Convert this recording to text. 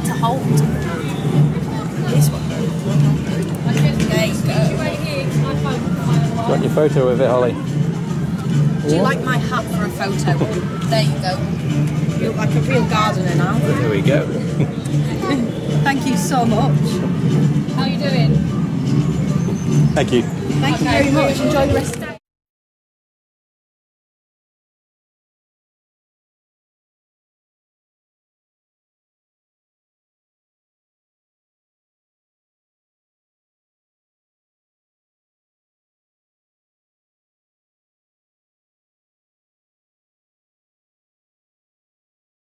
like to hold. This one. There you go. Do you want your photo with it, Holly? Do you like my hat for a photo? There you go. You look like a real gardener now. There we go. Thank you so much. How are you doing? Thank you. Thank you very much. Enjoy the rest of the day.